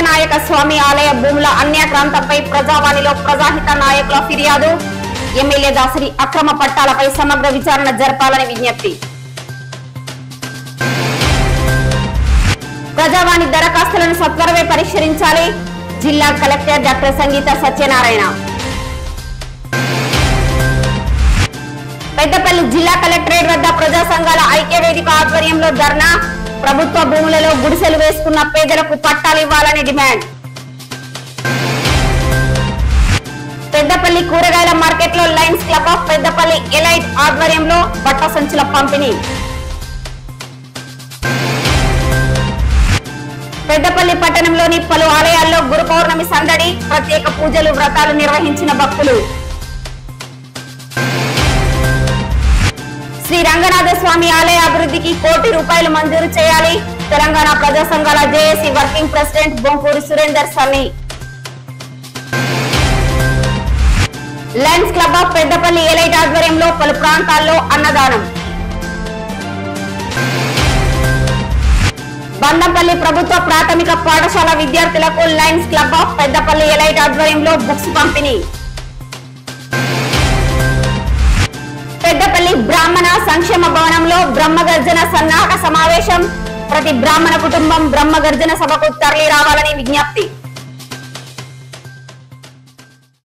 రంగనాయక స్వామి ఆలయ భూముల అన్యాక్రాంతంపై ప్రజావాణిలో ప్రజాహిత నాయకుల ఫిర్యాదు. ఎమ్మెల్యే దాసరి అక్రమ పట్టాలపై సమగ్ర విచారణ జరపాలని విజ్ఞప్తి. ప్రజావాణి దరఖాస్తులను సత్వరమే పరిష్కరించాలి. జిల్లా కలెక్టర్ డాక్టర్ సంగీత సత్యనారాయణ. పెద్దపల్లి జిల్లా కలెక్టరేట్ వద్ద ప్రజా సంఘాల ఐక్య వేదిక ఆధ్వర్యంలో ధర్నా. ప్రభుత్వ భూములలో గుడిసెలు వేసుకున్న పేదలకు పట్టాలు ఇవ్వాలని డిమాండ్. పెద్దపల్లి కూరగాయల మార్కెట్లో Lions club of Peddapalli elite ఆధ్వర్యంలో బట్ట సంచుల పంపిణీ. పెద్దపల్లి పట్టణంలోని పలు ఆలయాల్లో గురు పౌర్ణమి సందడి, ప్రత్యేక పూజలు, వ్రతాలు నిర్వహించిన భక్తులు. శ్రీ రంగనాథ స్వామి ఆలయ అభివృద్ధికి ₹1 కోటి మంజూరు చేయాలి. తెలంగాణ ప్రజా సంఘాల JAC working president Bonkuri Surender Sunny. Lions club of Peddapalli elite ఆధ్వర్యంలో పలు ప్రాంతాల్లో అన్నదానం. బందంపల్లి ప్రభుత్వ ప్రాథమిక పాఠశాల విద్యార్థులకు lions club of Peddapalli elite ఆధ్వర్యంలో బుక్స్ పంపిణీ. పెద్దపల్లి బ్రాహ్మణ సంక్షేమ భవనంలో బ్రహ్మగర్జన సన్నాహక సమావేశం. ప్రతి బ్రాహ్మణ కుటుంబం బ్రహ్మగర్జన సభకు తరలి రావాలని విజ్ఞప్తి.